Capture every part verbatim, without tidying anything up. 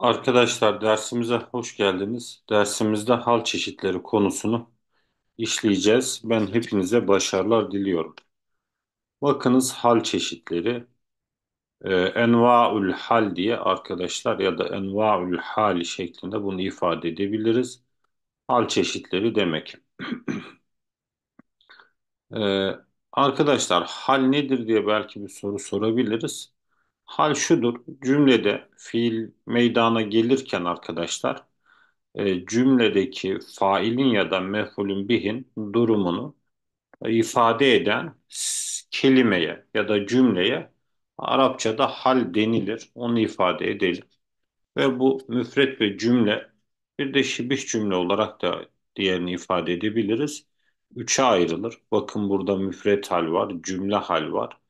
Arkadaşlar dersimize hoş geldiniz. Dersimizde hal çeşitleri konusunu işleyeceğiz. Ben hepinize başarılar diliyorum. Bakınız hal çeşitleri e, envaül hal diye arkadaşlar ya da envaül hali şeklinde bunu ifade edebiliriz. Hal çeşitleri demek. e, arkadaşlar hal nedir diye belki bir soru sorabiliriz. Hal şudur, cümlede fiil meydana gelirken arkadaşlar e, cümledeki failin ya da mef'ulün bihin durumunu e, ifade eden kelimeye ya da cümleye Arapçada hal denilir. Onu ifade edelim. Ve bu müfret ve cümle bir de şibih cümle olarak da diğerini ifade edebiliriz. Üçe ayrılır. Bakın burada müfret hal var, cümle hal var.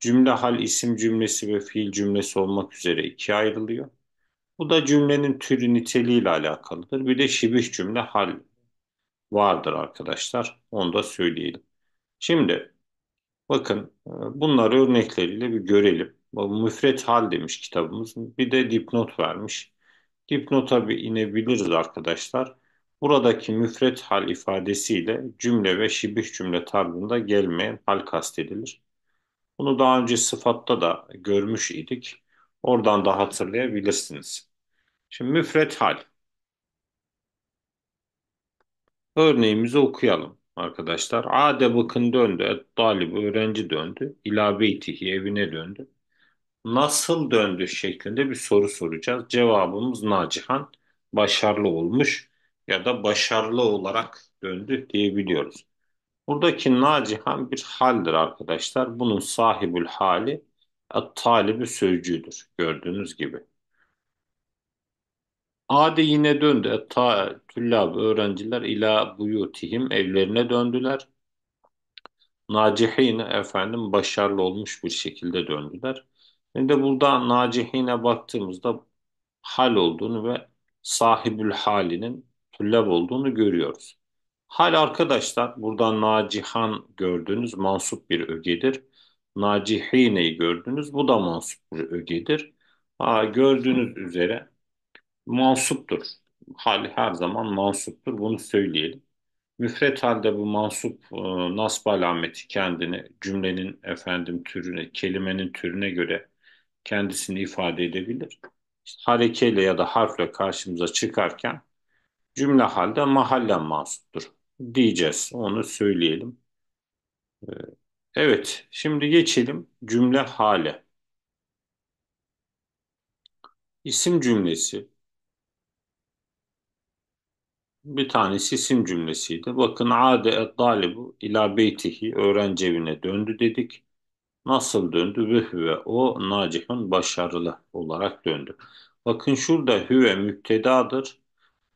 Cümle hal isim cümlesi ve fiil cümlesi olmak üzere ikiye ayrılıyor. Bu da cümlenin türü niteliğiyle alakalıdır. Bir de şibih cümle hal vardır arkadaşlar. Onu da söyleyelim. Şimdi bakın bunları örnekleriyle bir görelim. Müfret hal demiş kitabımız. Bir de dipnot vermiş. Dipnota bir inebiliriz arkadaşlar. Buradaki müfret hal ifadesiyle cümle ve şibih cümle tarzında gelmeyen hal kastedilir. Bunu daha önce sıfatta da görmüş idik. Oradan da hatırlayabilirsiniz. Şimdi müfret hal. Örneğimizi okuyalım arkadaşlar. Ade bakın döndü. Et-talib öğrenci döndü. İlâ beytihi evine döndü. Nasıl döndü şeklinde bir soru soracağız. Cevabımız Nacihan başarılı olmuş ya da başarılı olarak döndü diyebiliyoruz. Buradaki nacihan bir haldir arkadaşlar. Bunun sahibül hali talibi sözcüğüdür. Gördüğünüz gibi. Ade yine döndü. Tüllab öğrenciler ila buyutihim evlerine döndüler. Nacihine efendim başarılı olmuş bir şekilde döndüler. Şimdi burada nacihine baktığımızda hal olduğunu ve sahibül halinin tüllab olduğunu görüyoruz. Hal arkadaşlar burada nacihan gördüğünüz mansup bir ögedir. Nacihine'yi gördünüz. Bu da mansup bir ögedir. Ha, gördüğünüz üzere mansuptur. Hal her zaman mansuptur. Bunu söyleyelim. Müfret halde bu mansup e, nasb alameti kendini cümlenin efendim türüne, kelimenin türüne göre kendisini ifade edebilir. İşte harekeyle ya da harfle karşımıza çıkarken cümle halde mahallen mansuptur diyeceğiz. Onu söyleyelim. Evet. Şimdi geçelim cümle hale. İsim cümlesi. Bir tanesi isim cümlesiydi. Bakın ade et-talibu ila beytihi öğrenci evine döndü dedik. Nasıl döndü? Ve hüve o nacihun başarılı olarak döndü. Bakın şurada hüve müptedadır.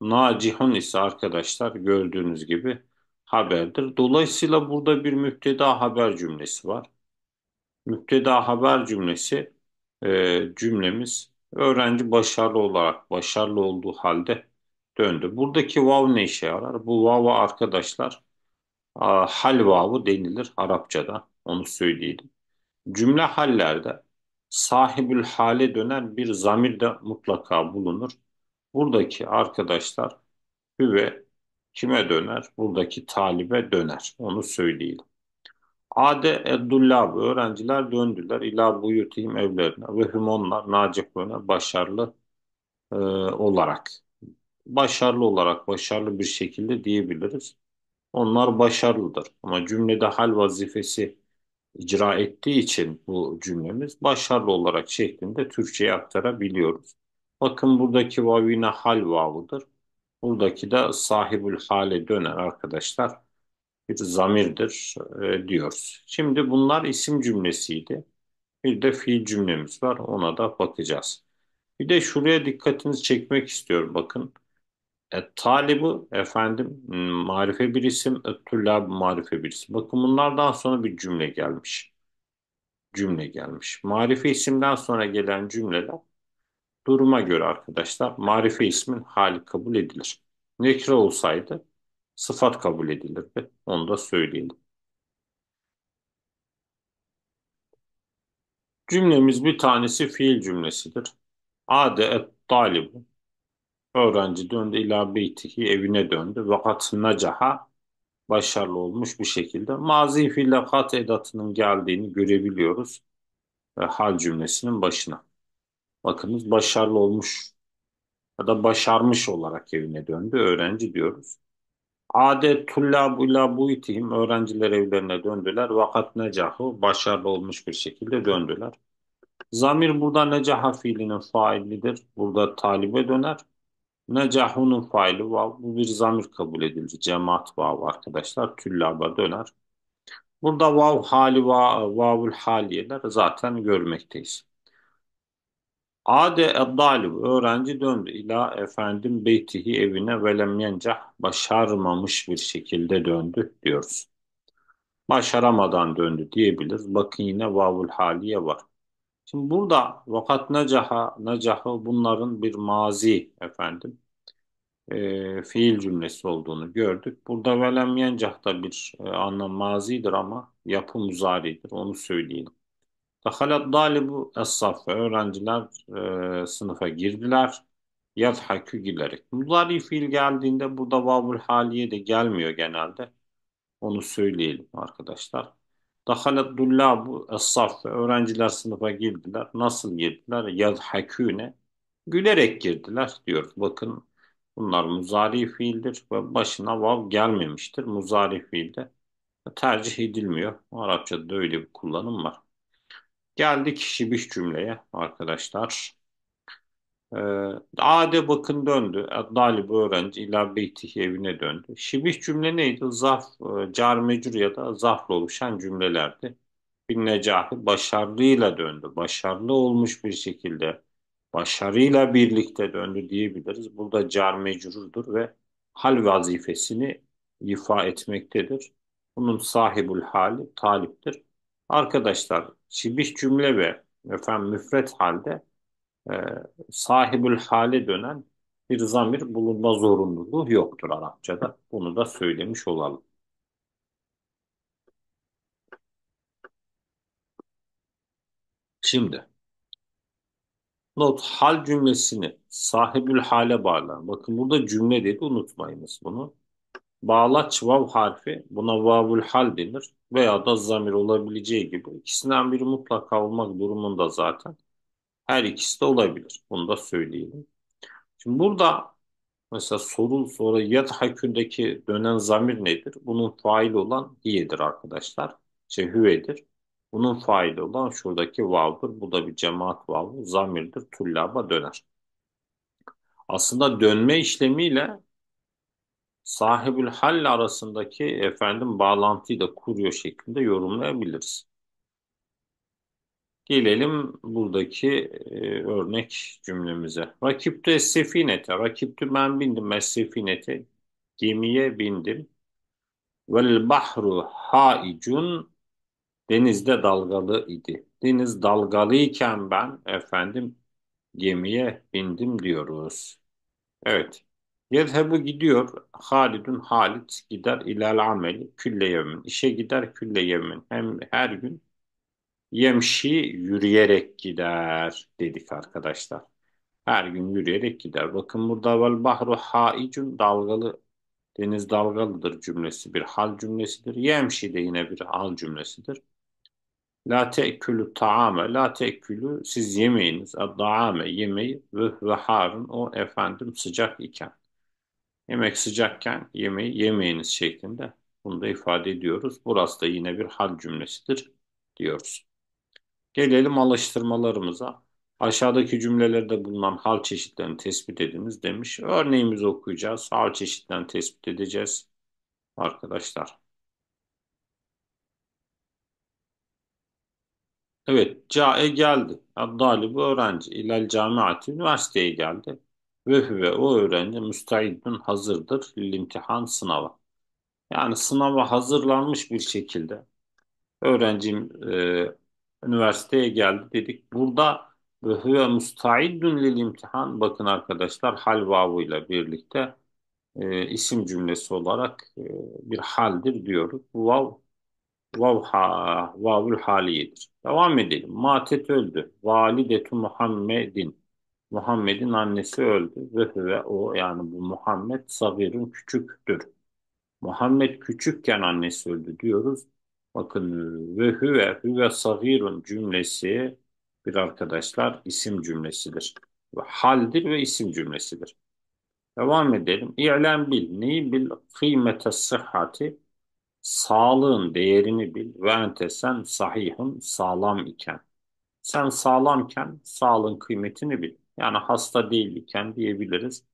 Nacihun ise arkadaşlar gördüğünüz gibi haberdir. Dolayısıyla burada bir müpteda haber cümlesi var. Müpteda haber cümlesi e, cümlemiz öğrenci başarılı olarak başarılı olduğu halde döndü. Buradaki vav ne işe yarar? Bu vava arkadaşlar a, hal vavı denilir Arapçada. Onu söyleyelim. Cümle hallerde sahibül hale dönen bir zamir de mutlaka bulunur. Buradaki arkadaşlar hüve kime döner? Buradaki talibe döner. Onu söyleyelim. Ade eddullabı öğrenciler döndüler. İlâ buyutihim evlerine ve hüm onlar nacihune başarılı e, olarak. Başarılı olarak başarılı bir şekilde diyebiliriz. Onlar başarılıdır. Ama cümlede hal vazifesi icra ettiği için bu cümlemiz başarılı olarak şeklinde Türkçe'ye aktarabiliyoruz. Bakın buradaki vav yine hal vavıdır. Buradaki de sahibül hale döner arkadaşlar. Bir zamirdir e, diyoruz. Şimdi bunlar isim cümlesiydi. Bir de fiil cümlemiz var. Ona da bakacağız. Bir de şuraya dikkatinizi çekmek istiyorum. Bakın. E, talibu efendim marife bir isim. Tüllab marife bir isim. Bakın bunlardan sonra bir cümle gelmiş. Cümle gelmiş. Marife isimden sonra gelen cümleler duruma göre arkadaşlar marife ismin hali kabul edilir. Nekre olsaydı sıfat kabul edilirdi. Onu da söyleyelim. Cümlemiz bir tanesi fiil cümlesidir. Ade et talibu. Öğrenci döndü ila beytihi, evine döndü. Vakat nacaha, başarılı olmuş bir şekilde. Mazi fiil lefkat edatının geldiğini görebiliyoruz e, hal cümlesinin başına. Bakınız, başarılı olmuş ya da başarmış olarak evine döndü öğrenci diyoruz. Ade tullab ila buytihim, öğrenciler evlerine döndüler. Vakat necahu, başarılı olmuş bir şekilde döndüler. Zamir burada necaha fiilinin failidir. Burada talibe döner. Necahunun faili vav. Bu bir zamir kabul edilir. Cemaat vav arkadaşlar. Tüllaba döner. Burada vav hali vav, vavul haliyeler zaten görmekteyiz. Ade eddalib, öğrenci döndü ila efendim beytihi, evine, velem yencah, başarmamış bir şekilde döndü diyoruz. Başaramadan döndü diyebiliriz. Bakın yine vavul haliye var. Şimdi burada vakat necaha, necahı bunların bir mazi efendim e, fiil cümlesi olduğunu gördük. Burada velem yencah da bir e, anlam mazidir ama yapı muzaridir, onu söyleyelim. Dakhalet dalibu es-saffe, öğrenciler e, sınıfa girdiler. Yadhakü, gülerek. Muzari fiil geldiğinde burada vavul haliye de gelmiyor genelde. Onu söyleyelim arkadaşlar. Dakhalet dullabu es-saffe, öğrenciler sınıfa girdiler. Nasıl girdiler? Yadhaküne, gülerek girdiler diyoruz. Bakın bunlar muzari fiildir ve başına vav gelmemiştir. Muzari fiilde tercih edilmiyor. Arapçada öyle bir kullanım var. Geldik şibih cümleye arkadaşlar. Ee, Ade bakın döndü. Dalib öğrenci ila beytihi, evine döndü. Şibih cümle neydi? Zarf, car mecrur ya da zarfla oluşan cümlelerdi. Bir necahi, başarıyla döndü. Başarılı olmuş bir şekilde, başarıyla birlikte döndü diyebiliriz. Burada car mecrurdur ve hal vazifesini ifa etmektedir. Bunun sahibul hali taliptir. Arkadaşlar şibih cümle ve efendim müfret halde e, sahibül hale dönen bir zamir bulunma zorunluluğu yoktur Arapçada. Bunu da söylemiş olalım. Şimdi not hal cümlesini sahibül hale bağlar. Bakın burada cümle dedi, unutmayınız bunu. Bağlaç vav harfi, buna vavul hal denir veya da zamir olabileceği gibi ikisinden biri mutlaka olmak durumunda zaten. Her ikisi de olabilir. Bunu da söyleyelim. Şimdi burada mesela sorul sonra yadhakündeki dönen zamir nedir? Bunun faili olan hiyedir arkadaşlar. Şey hüvedir. Bunun faili olan şuradaki vavdır. Bu da bir cemaat vavı. Zamirdir. Tullaba döner. Aslında dönme işlemiyle sahibül hal arasındaki efendim bağlantıyı da kuruyor şeklinde yorumlayabiliriz. Gelelim buradaki e, örnek cümlemize. Rakiptü es-sefinete. Rakiptü ben bindim, es-sefinete, gemiye bindim. Vel bahru haicun, denizde dalgalı idi. Deniz dalgalıyken ben efendim gemiye bindim diyoruz. Evet. Yedhebu gidiyor. Halidun, Halit gider. İlal ameli külle yemin, İşe gider külle yemin, hem her gün. Yemşi, yürüyerek gider dedik arkadaşlar. Her gün yürüyerek gider. Bakın burada vel bahru haicun, dalgalı, deniz dalgalıdır cümlesi bir hal cümlesidir. Yemşi de yine bir hal cümlesidir. La te'külü ta'ame, la te'külü siz yemeyiniz. Da'ame, yemeği, ve harun, o efendim sıcak iken. Yemek sıcakken yemeği yemeyiniz şeklinde bunu da ifade ediyoruz. Burası da yine bir hal cümlesidir diyoruz. Gelelim alıştırmalarımıza. Aşağıdaki cümlelerde bulunan hal çeşitlerini tespit ediniz demiş. Örneğimizi okuyacağız. Hal çeşitlerini tespit edeceğiz arkadaşlar. Evet, Ca'e geldi. Dalibu öğrenci. İlal camiati, üniversiteye geldi. Ve o öğrenci müstaidun, hazırdır. İmtihan, sınava. Yani sınava hazırlanmış bir şekilde öğrencim e, üniversiteye geldi dedik. Burada ve müstaidun lil imtihan, bakın arkadaşlar hal vavuyla birlikte e, isim cümlesi olarak e, bir haldir diyoruz. Vav vav ha, vavul haliyedir. Devam edelim. Matet öldü. Validetü Muhammedin. Muhammed'in annesi öldü. Ve ve o yani bu Muhammed sagirun küçüktür. Muhammed küçükken annesi öldü diyoruz. Bakın ve hüve, hüve sagirun cümlesi bir arkadaşlar isim cümlesidir. Ve haldir ve isim cümlesidir. Devam edelim. İ'lem bil. Neyi bil? Kıymete sıhhati. Sağlığın değerini bil. Ve ente sen sahihun sağlam iken. Sen sağlamken sağlığın kıymetini bil. Yani hasta değilken diyebiliriz.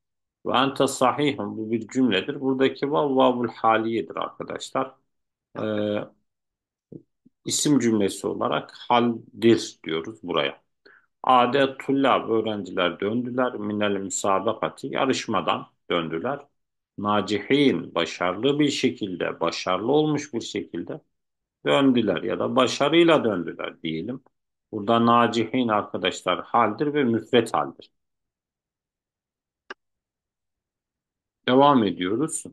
Ve ente sahihun bu bir cümledir. Buradaki vav vavul haliyedir arkadaşlar. Ee, isim cümlesi olarak haldir diyoruz buraya. Ade tullab öğrenciler döndüler. Minel müsabakati yarışmadan döndüler. Nacihin başarılı bir şekilde, başarılı olmuş bir şekilde döndüler ya da başarıyla döndüler diyelim. Burada nacihin arkadaşlar haldir ve müfret haldir. Devam ediyoruz.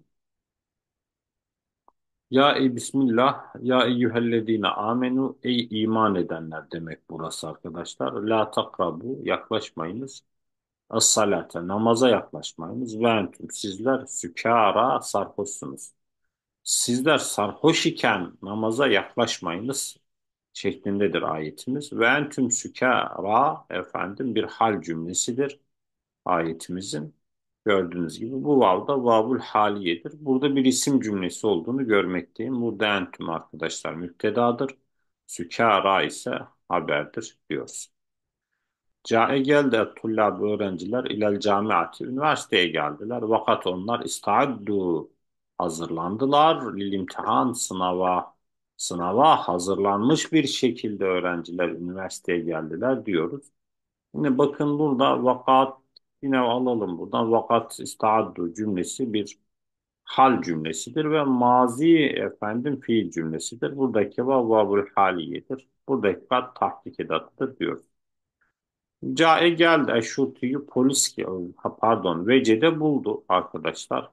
Ya ey bismillah, ya eyyühellezine amenu, ey iman edenler demek burası arkadaşlar. La takrabu, yaklaşmayınız. As-salate, namaza yaklaşmayınız. Ve entüm, sizler sükara, sarhoşsunuz. Sizler sarhoş iken namaza yaklaşmayınız şeklindedir ayetimiz. Ve entüm sükara, efendim bir hal cümlesidir ayetimizin. Gördüğünüz gibi bu vavda vavul haliyedir. Burada bir isim cümlesi olduğunu görmekteyim. Burada entüm arkadaşlar müptedadır. Sükara ise haberdir diyoruz. Ca'e geldi tullab öğrenciler ilel camiati üniversiteye geldiler. Vakat onlar istaaddu hazırlandılar. Lil imtihan sınava sınava hazırlanmış bir şekilde öğrenciler üniversiteye geldiler diyoruz. Yine bakın burada vakat yine alalım buradan vakat istaaddu cümlesi bir hal cümlesidir ve mazi efendim fiil cümlesidir. Buradaki vavul haliyedir. Buradaki kat tahkik edatıdır diyoruz. Ca'e geldi eşşuti'yi polis pardon vecede buldu arkadaşlar.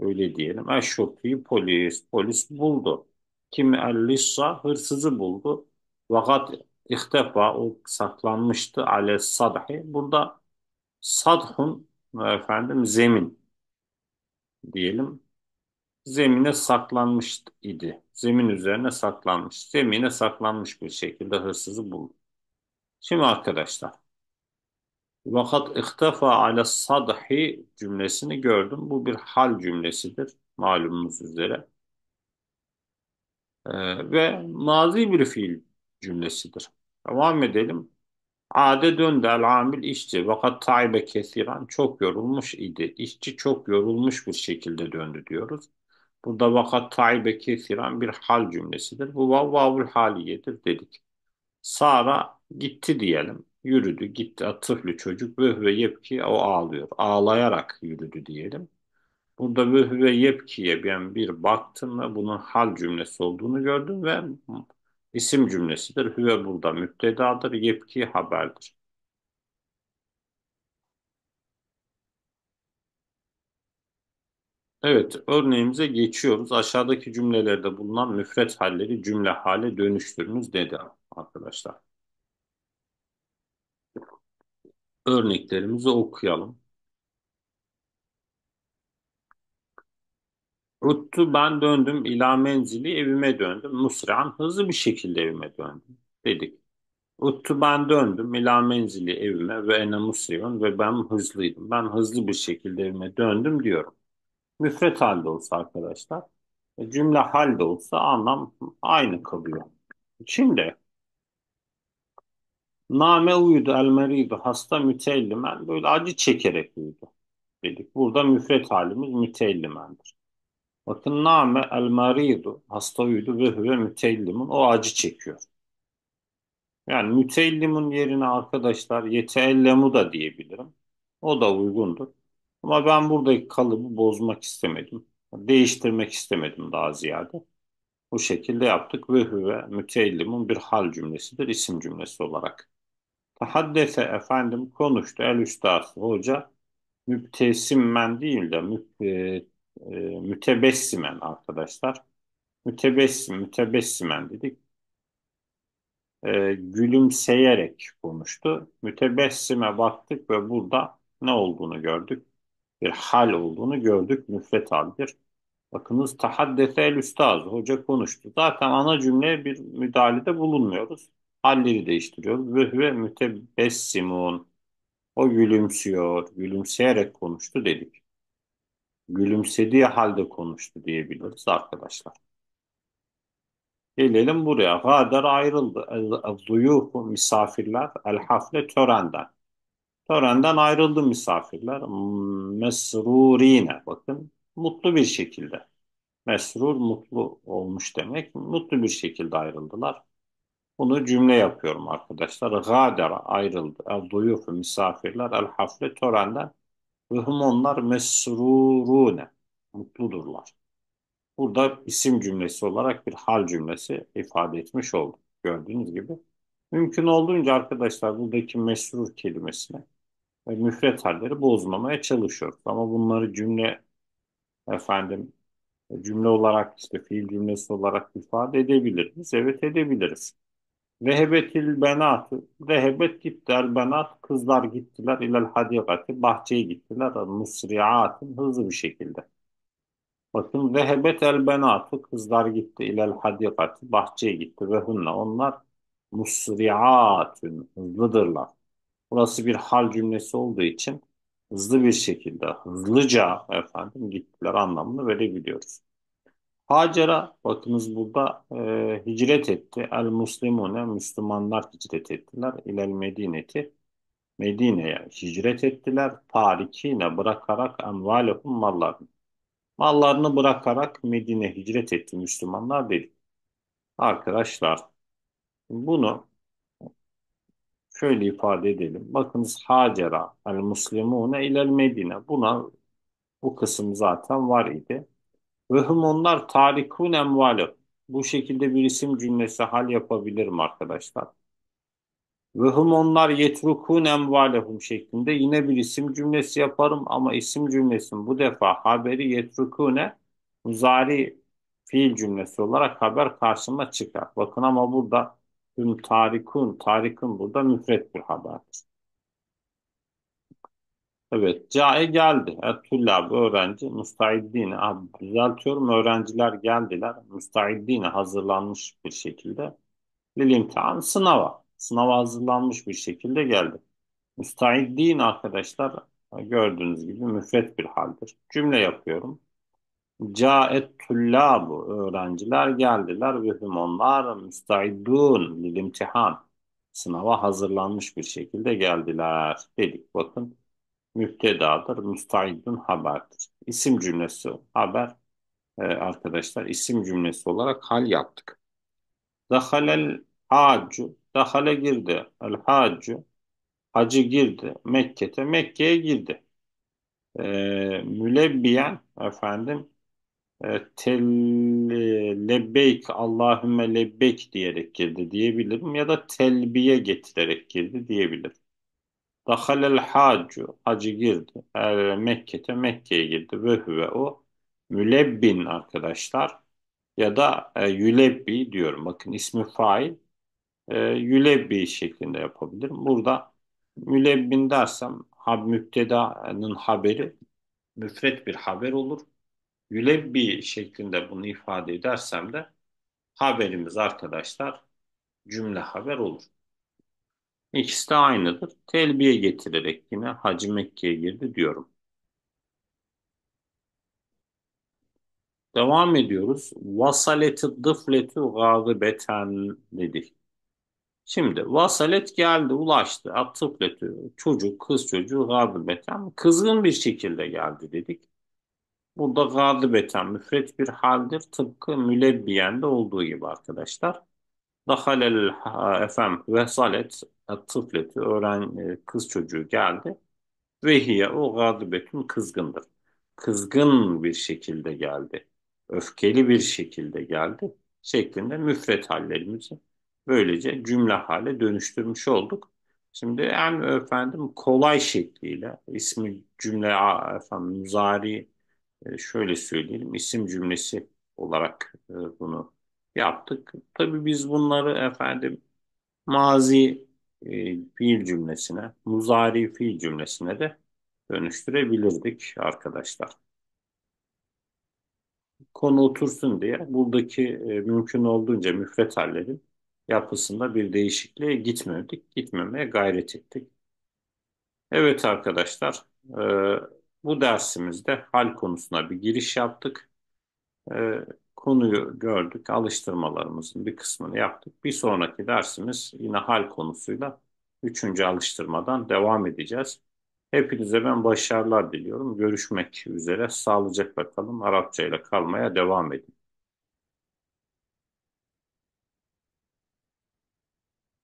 Öyle diyelim. Eşşuti'yi polis polis buldu. Kim ellissa hırsızı buldu. Vakat ihtefa o saklanmıştı ale sadhi. Burada sadhun efendim zemin diyelim. Zemine saklanmış idi. Zemin üzerine saklanmış. Zemine saklanmış bir şekilde hırsızı buldu. Şimdi arkadaşlar vakat ihtafa ala sadhi cümlesini gördüm. Bu bir hal cümlesidir malumunuz üzere. Ee, ve mazi bir fiil cümlesidir. Devam edelim. Ade döndü el amil işçi. Vakat taibe kesiran çok yorulmuş idi. İşçi çok yorulmuş bir şekilde döndü diyoruz. Burada vakat taibe kesiran bir hal cümlesidir. Bu vavul haliyedir dedik. Sara gitti diyelim. Yürüdü gitti atıflı çocuk vöhve yepki o ağlıyor. Ağlayarak yürüdü diyelim. Burada vöhve yepkiye ben bir baktım ve bunun hal cümlesi olduğunu gördüm ve isim cümlesidir. Hüve burada müptedadır. Yepki haberdir. Evet örneğimize geçiyoruz. Aşağıdaki cümlelerde bulunan müfret halleri cümle hale dönüştürünüz dedi arkadaşlar. Örneklerimizi okuyalım. Ruttu ben döndüm ila menzili evime döndüm. Musri'an hızlı bir şekilde evime döndüm dedik. Ruttu ben döndüm ila menzili evime ve ene musri'an ve ben hızlıydım. Ben hızlı bir şekilde evime döndüm diyorum. Müfret halde olsa arkadaşlar cümle halde olsa anlam aynı kalıyor. Şimdi Name uyudu el meridu hasta müteellimen böyle acı çekerek uyudu dedik. Burada müfret halimiz müteellimendir. Bakın name el meridu hasta uyudu ve hüve müteellimun o acı çekiyor. Yani müteellimun yerine arkadaşlar yeteellemu da diyebilirim. O da uygundur. Ama ben buradaki kalıbı bozmak istemedim. Değiştirmek istemedim daha ziyade. Bu şekilde yaptık. Ve hüve müteellimun bir hal cümlesidir isim cümlesi olarak. Tahaddese efendim konuştu el üstası hoca müptesimmen değil de mü, e, e, mütebessimen arkadaşlar. Mütebessim, mütebessimen dedik. e, gülümseyerek konuştu. Mütebessime baktık ve burada ne olduğunu gördük. Bir hal olduğunu gördük. Müfret haldir. Bakınız, tahaddesel üstaz, hoca konuştu. Zaten ana cümleye bir müdahalede bulunmuyoruz. Halleri değiştiriyoruz. Ve mütebessimun. O gülümsüyor, gülümseyerek konuştu dedik. Gülümsediği halde konuştu diyebiliriz arkadaşlar. Gelelim buraya. Gadar ayrıldı. El-Zuyuhu misafirler. El-Hafle törenden. Törenden ayrıldı misafirler. Mesrurine. Bakın, mutlu bir şekilde. Mesrur, mutlu olmuş demek. Mutlu bir şekilde ayrıldılar. Bunu cümle yapıyorum arkadaşlar. Gadara ayrıldı. El-Zuyuhu misafirler. El-Hafle törenden. Vehum onlar mesrurune. Mutludurlar. Burada isim cümlesi olarak bir hal cümlesi ifade etmiş olduk. Gördüğünüz gibi. Mümkün olduğunca arkadaşlar buradaki mesrur kelimesine ve müfret halleri bozmamaya çalışıyoruz. Ama bunları cümle efendim cümle olarak işte fiil cümlesi olarak ifade edebiliriz. Evet, edebiliriz. Vehebetil benatı. Vehebet gitti. El benat. Kızlar gittiler. İlel hadikati. Bahçeye gittiler. Musri'atın. Hızlı bir şekilde. Bakın, vehebet el benatı. Kızlar gitti. İlel hadikati. Bahçeye gitti. Ve hunne. Onlar musri'atın. Hızlıdırlar. Burası bir hal cümlesi olduğu için hızlı bir şekilde, hızlıca efendim gittiler anlamını verebiliyoruz. Hacer'a bakınız burada e, hicret etti. El muslimune, Müslümanlar hicret ettiler. İlel medineti, Medine'ye hicret ettiler. Tarikine, bırakarak envalehum mallarını. Mallarını bırakarak Medine hicret etti Müslümanlar dedi. Arkadaşlar bunu şöyle ifade edelim. Bakınız, Hacer'a el muslimune ilel medine. Buna bu kısım zaten var idi. Vehum onlar tarikun emvalu. Bu şekilde bir isim cümlesi hal yapabilirim arkadaşlar. Vehum onlar yetrukun emvalehum şeklinde yine bir isim cümlesi yaparım ama isim cümlesin bu defa haberi yetrukune muzari fiil cümlesi olarak haber karşıma çıkar. Bakın ama burada tüm tarikun, tarikun burada müfret bir haberdir. Evet, Ca'e geldi. Et-Tullab öğrenci. Müstaiddine, düzeltiyorum. Öğrenciler geldiler. Müstaiddine hazırlanmış bir şekilde. Lil-imtihan sınava. Sınava hazırlanmış bir şekilde geldi. Müstaiddine arkadaşlar gördüğünüz gibi müfret bir haldir. Cümle yapıyorum. Ca'e-Tullab öğrenciler geldiler. Vehum onlar müstaiddun lil-imtihan. Sınava hazırlanmış bir şekilde geldiler dedik. Bakın. Müptedadır, müstaidun haberdir. İsim cümlesi haber ee, arkadaşlar isim cümlesi olarak hal yaptık. Dahalel hacu, dahale girdi. El hacu, hacı girdi. Mekke'te, Mekke'ye girdi. Ee, mülebbiyen efendim e, tel, e, lebbeyk, Allahümme lebbeyk diyerek girdi diyebilirim ya da telbiye getirerek girdi diyebilirim. Dahalel hacu, hacı girdi. El Mekke'te, Mekke'ye girdi. Ve hüve o mülebbin arkadaşlar. Ya da e, yülebbi diyorum. Bakın ismi fail. E, yülebbi şeklinde yapabilirim. Burada mülebbin dersem hab, müptedanın haberi müfret bir haber olur. Yülebbi şeklinde bunu ifade edersem de haberimiz arkadaşlar cümle haber olur. İkisi de aynıdır. Telbiye getirerek yine Hacı Mekke'ye girdi diyorum. Devam ediyoruz. Vasaleti dıfletu gâgıbeten dedik. Şimdi vasalet geldi, ulaştı. At-tıfletu çocuk, kız çocuğu gâgıbeten kızgın bir şekilde geldi dedik. Burada gâgıbeten müfret bir haldir. Tıpkı mülebbiyende olduğu gibi arkadaşlar. Dahalel efem vesalet tıfleti öğren kız çocuğu geldi. Vehiye o gadibetün kızgındır. Kızgın bir şekilde geldi. Öfkeli bir şekilde geldi. Şeklinde müfret hallerimizi böylece cümle hale dönüştürmüş olduk. Şimdi en efendim kolay şekliyle ismi cümle efendim muzari şöyle söyleyelim isim cümlesi olarak bunu yaptık. Tabii biz bunları efendim mazi e, fiil cümlesine, muzari fiil cümlesine de dönüştürebilirdik arkadaşlar. Konu otursun diye buradaki e, mümkün olduğunca müfret hallerin yapısında bir değişikliğe gitmedik, gitmemeye gayret ettik. Evet arkadaşlar, e, bu dersimizde hal konusuna bir giriş yaptık. E, konuyu gördük, alıştırmalarımızın bir kısmını yaptık. Bir sonraki dersimiz yine hal konusuyla üçüncü alıştırmadan devam edeceğiz. Hepinize ben başarılar diliyorum. Görüşmek üzere. Sağlıcakla kalın. Arapçayla kalmaya devam edin.